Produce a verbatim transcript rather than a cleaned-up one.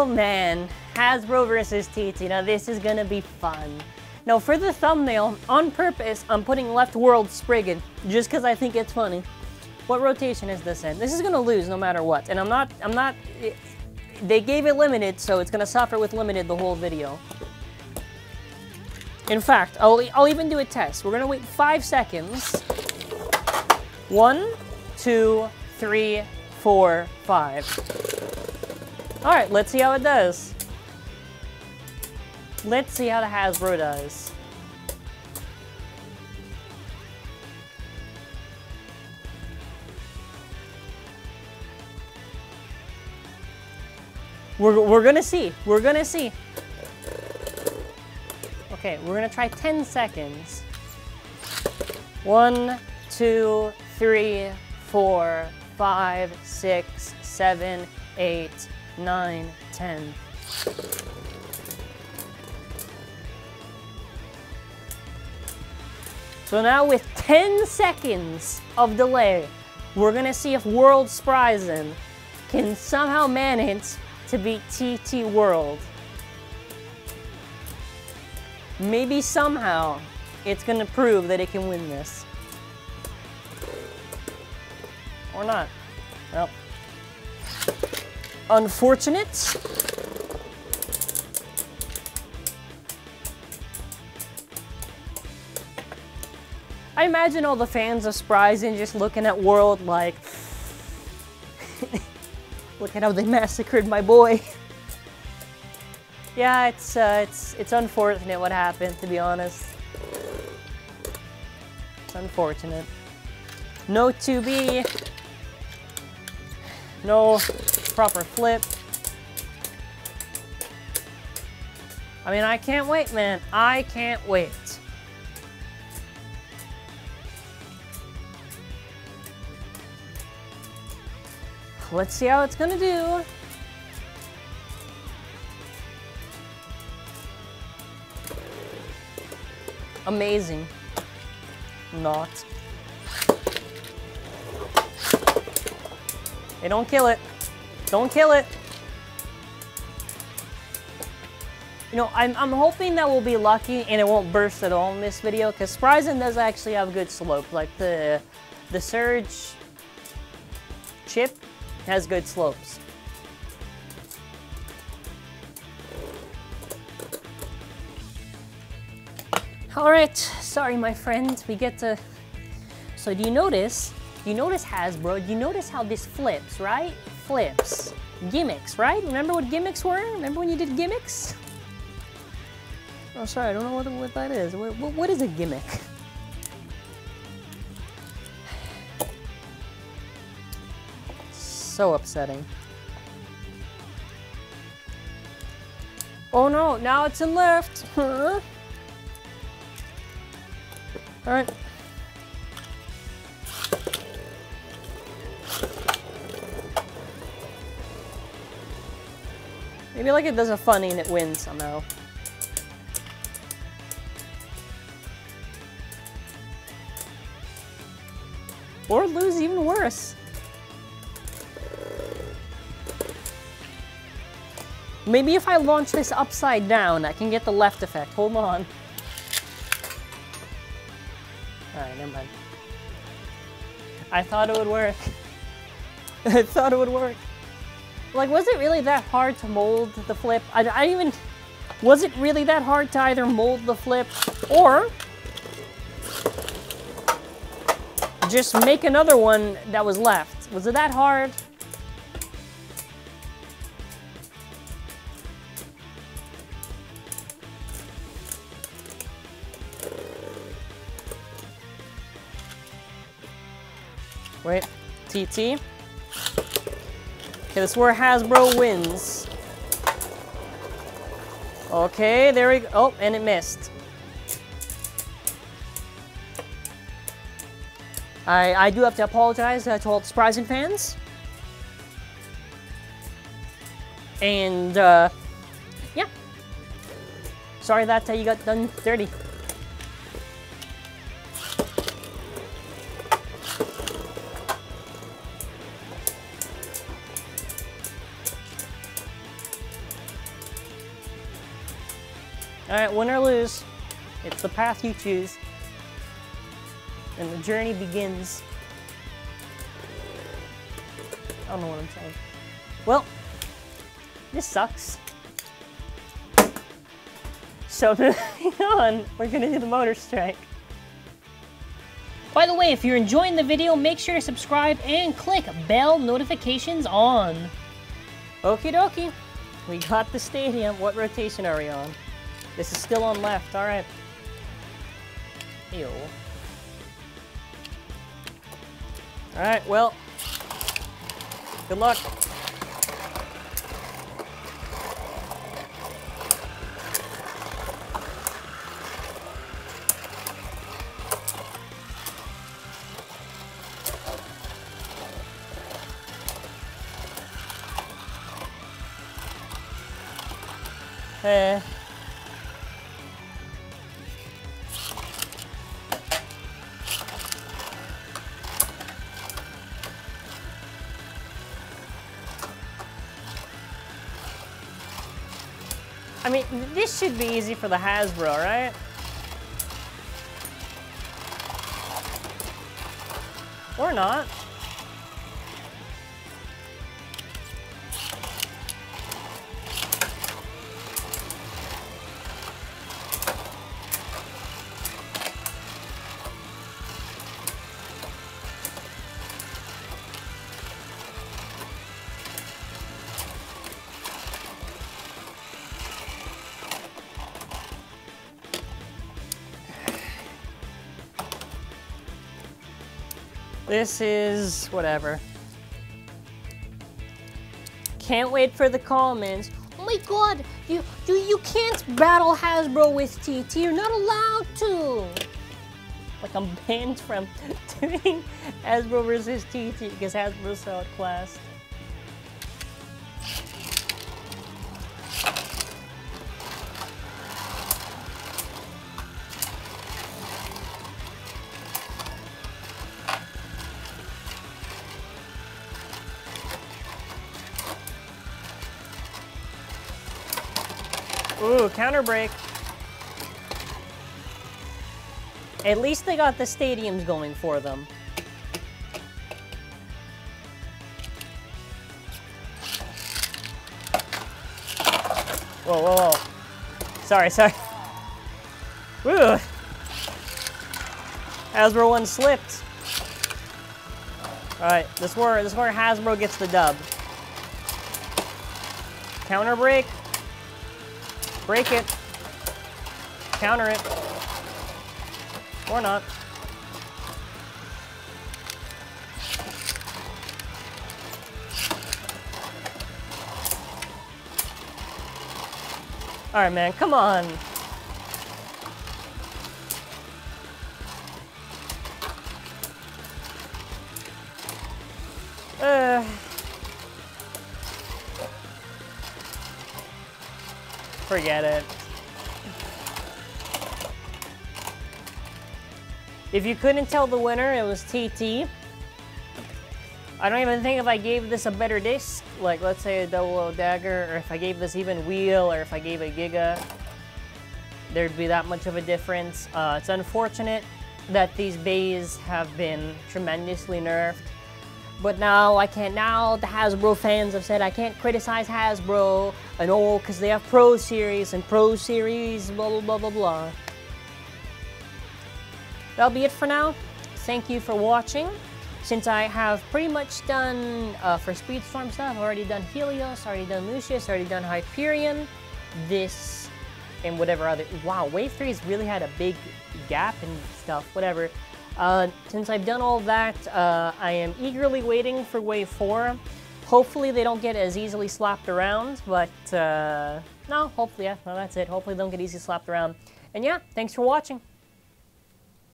Oh man, Hasbro versus T T. Now this is gonna be fun. Now for the thumbnail, on purpose, I'm putting Left World Spriggan, just because I think it's funny. What rotation is this in? This is gonna lose no matter what, and I'm not, I'm not, it, they gave it limited, so it's gonna suffer with limited the whole video. In fact, I'll, I'll even do a test. We're gonna wait five seconds. One, two, three, four, five. All right, let's see how it does. Let's see how the Hasbro does. We're, we're gonna see, we're gonna see. Okay, we're gonna try ten seconds. One, two, three, four, five, six, seven, eight, nine, ten. So now with ten seconds of delay, we're gonna see if World Spryzen can somehow manage to beat T T World. Maybe somehow it's gonna prove that it can win this. Or not. Well, unfortunate. I imagine all the fans of Spryzen just looking at World like, look at how they massacred my boy. Yeah, it's uh, it's it's unfortunate what happened, to be honest. It's unfortunate. No two B. No proper flip. I mean, I can't wait, man. I can't wait. Let's see how it's gonna do. Amazing. Not. Hey, don't kill it. Don't kill it. You know, I'm, I'm hoping that we'll be lucky and it won't burst at all in this video, because Spryzen does actually have good slope. Like the, the Surge chip has good slopes. All right, sorry my friends, we get to, so do you notice, you notice Hasbro, you notice how this flips, right? Flips, gimmicks, right? Remember what gimmicks were? Remember when you did gimmicks? Oh, sorry, I don't know what, what that is. What, what, what is a gimmick? So upsetting. Oh no, now it's in left. Huh? All right. Maybe like it does a funny and it wins somehow. Or lose even worse. Maybe if I launch this upside down, I can get the left effect. Hold on. Alright, never mind. I thought it would work. I thought it would work. Like, was it really that hard to mold the flip? I, I even... Was it really that hard to either mold the flip or just make another one that was left? Was it that hard? Wait, T T. Okay, this is where Hasbro wins. Okay, there we go. Oh, and it missed. I I do have to apologize uh, to all the Spryzen fans. And uh, yeah, sorry that uh, you got done dirty. All right, win or lose, it's the path you choose, and the journey begins. I don't know what I'm saying. Well, this sucks. So moving on, we're gonna do the Motor Strike. By the way, if you're enjoying the video, make sure to subscribe and click bell notifications on. Okie dokie, we got the stadium. What rotation are we on? This is still on left, all right. Ew. All right, well, good luck. Hey. I mean, this should be easy for the Hasbro, right? Or not. This is whatever. Can't wait for the comments. Oh my god, you, you, you can't battle Hasbro with T T. You're not allowed to. Like I'm banned from doing Hasbro versus T T because Hasbro's so outclassed. Ooh, counter break. At least they got the stadiums going for them. Whoa, whoa, whoa. Sorry, sorry. Ooh. Hasbro one slipped. All right, this is where, this is where Hasbro gets the dub. Counter break. Break it, counter it, or not. All right, man, come on. Uh. Forget it. If you couldn't tell the winner, it was T T. I don't even think if I gave this a better disc, like let's say a Double O dagger, or if I gave this even wheel, or if I gave a Giga, there'd be that much of a difference. Uh, it's unfortunate that these bays have been tremendously nerfed. But now I can't, now the Hasbro fans have said I can't criticize Hasbro and all because they have Pro Series and Pro Series, blah, blah, blah, blah, blah. That'll be it for now. Thank you for watching. Since I have pretty much done, uh, for Speedstorm stuff, I've already done Helios, already done Lucius, already done Hyperion, this, and whatever other, wow, Wave three has really had a big gap and stuff, whatever. Uh, since I've done all that, uh, I am eagerly waiting for Wave four. Hopefully they don't get as easily slapped around, but uh, no, hopefully, yeah, well, that's it. Hopefully they don't get easily slapped around. And yeah, thanks for watching.